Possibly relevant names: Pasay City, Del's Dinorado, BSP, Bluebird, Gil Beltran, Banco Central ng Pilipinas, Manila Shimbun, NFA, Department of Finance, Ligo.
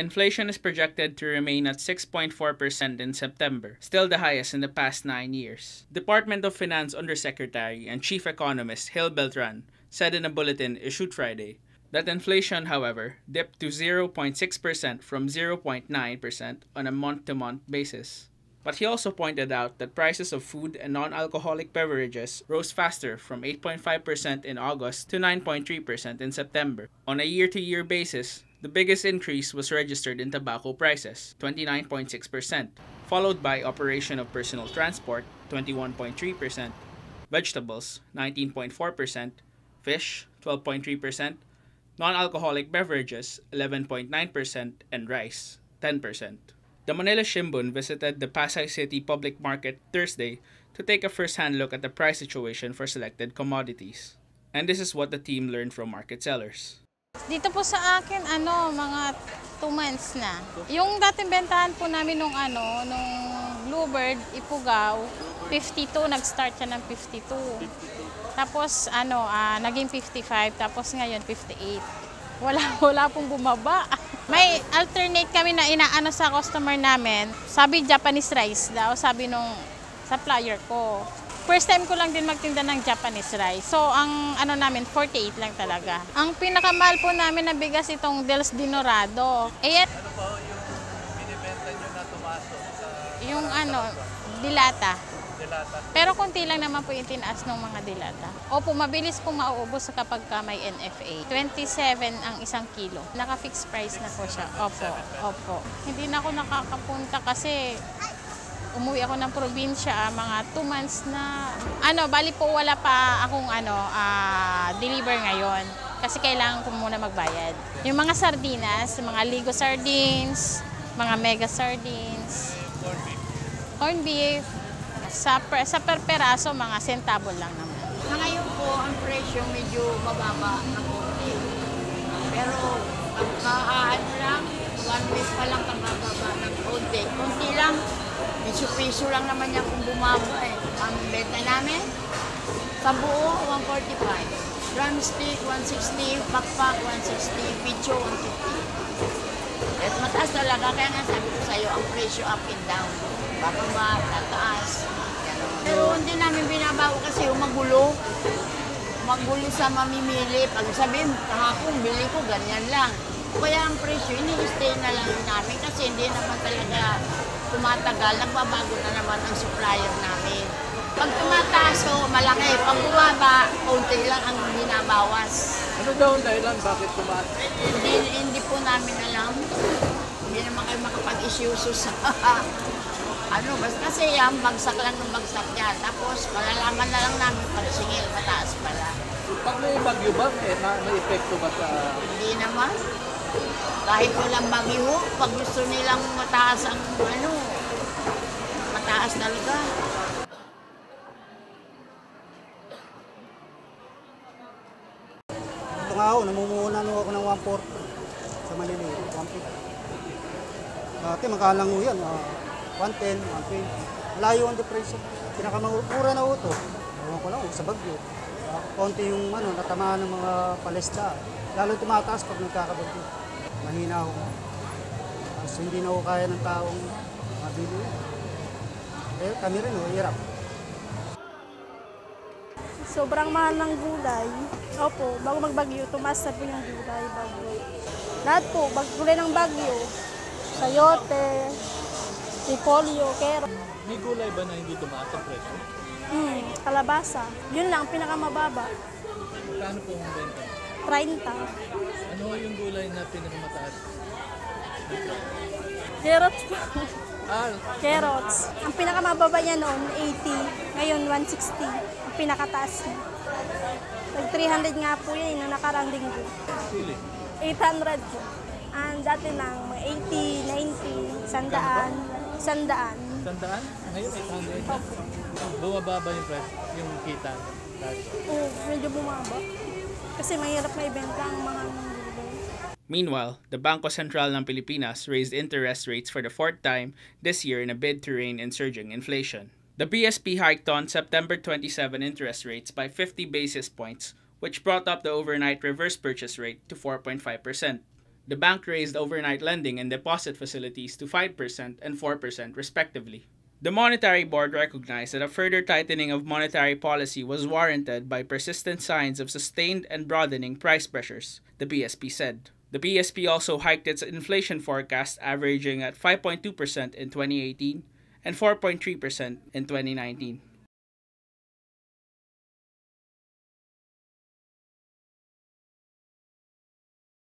Inflation is projected to remain at 6.4% in September, still the highest in the past 9 years. Department of Finance Undersecretary and Chief Economist Gil Beltran said in a bulletin issued Friday that inflation, however, dipped to 0.6% from 0.9% on a month-to-month basis. But he also pointed out that prices of food and non-alcoholic beverages rose faster from 8.5% in August to 9.3% in September. On a year-to-year basis, the biggest increase was registered in tobacco prices, 29.6%, followed by operation of personal transport, 21.3%, vegetables, 19.4%, fish, 12.3%, non-alcoholic beverages, 11.9%, and rice, 10%. The Manila-Shimbun visited the Pasay City Public Market Thursday to take a first-hand look at the price situation for selected commodities. And this is what the team learned from market sellers. Dito po sa akin, mga 2 months na. Yung dating bentahan po namin nung Bluebird, Ipugaw, 52, nag-start siya ng 52. Tapos, naging 55, tapos ngayon 58. Wala pong bumaba. May alternate kami na inaano sa customer namin. Sabi Japanese rice daw, sabi nung supplier ko. First time ko lang din magtinda ng Japanese rice. So ang namin 48 lang talaga. Ang pinakamahal po namin na bigas itong Del's Dinorado. Ano po yung binibenta niyo na tumaso? Yung dilata. Dilata. Pero konti lang naman po yung tinaas ng mga dilata. Opo, mabilis po mauubos kapag may NFA. 27 ang isang kilo. Naka-fixed price na po siya. Opo. Hindi na ako nakakapunta kasi umuwi ako ng probinsya mga 2 months na. Bali po wala pa akong deliver ngayon kasi kailangan ko muna magbayad. Yung mga sardinas, mga Ligo sardines, mga mega sardines, corn beef. Sa perperaso, mga sentabo lang naman. Ngayon po, ang presyo medyo mababa ng konti. Pero pagkaan lang, 1 week pa lang ang mababa ng konti. Konti lang, medyo piso lang naman niya kung bumaba eh. Ang benta namin, sa buo, 145. Drumstick, 160. Backpack, 160. Picho, 150. At mataas talaga. Kaya nga sabi ko sa'yo, ang presyo up and down. Bababa, tataas. Pero hindi namin binabago kasi magulo. Magulo sa mamimili. Pag sabihin, kahapon, bili ko, ganyan lang. Kaya ang presyo, ini-stay na lang namin kasi hindi naman talaga tumatagal. Nagbabago na naman ang supplier namin. Pag tumataas, malaki. Pag bumaba, konti lang ang binabawas. Ano daw ang dahilan? Bakit tumaas? Hindi po namin alam. Hindi naman kayo makapag-issue sa kasi yan, bagsak lang ng bagsak niya. Tapos, malalaman na lang namin pag singil, mataas pala. Pag may bagyo ba, may epekto ba sa... Hindi naman. Kahit walang bagyo, pag gusto nilang mataas ang mataas talaga. Ito nga ako, namumuhunan ako ng 140 sa Manila. 150. Dati, magkalang yan. 110, 120. Layo ang depresyo. Pinakamura na uto. Ewan ko lang, sa bagyo. Konti yung natamaan ng mga palesta. Lalo tumataas pag nagkakabagyo. Mahina ako. Tapos hindi na ako kaya ng taong mabili. Eh, kami rin, hirap. Sobrang mahal ng gulay. Opo, bago magbagyo, tumaas na po yung gulay. Lahat po, gulay ng bagyo. Sayote, repolyo, kero. May gulay ba na hindi tumaas ang presyo? Kalabasa. Yun lang, pinakamababa. Kano po ang benta? 30. Ano yung gulay na pinakamataas? Carrots po. Carrots. Ang pinakamababa niya noon, 80. Ngayon, 160. Ang pinakataas niya. Pag 300 nga po yun, yung nakaranding po. Sili? 800 po. Ang dati lang, 80, 90, 100. Sandaan? Ngayon 800. Bumaba ba yung price, yung kita? Oo, medyo bumaba. Kasi mahirap na ibenta ang mga gulay. Meanwhile, the Banco Central ng Pilipinas raised interest rates for the 4th time this year in a bid to rein in surging inflation. The BSP hiked on September 27 interest rates by 50 basis points, which brought up the overnight reverse purchase rate to 4.5%. The bank raised overnight lending and deposit facilities to 5% and 4% respectively. The Monetary Board recognized that a further tightening of monetary policy was warranted by persistent signs of sustained and broadening price pressures, the BSP said. The BSP also hiked its inflation forecast, averaging at 5.2% in 2018 and 4.3% in 2019.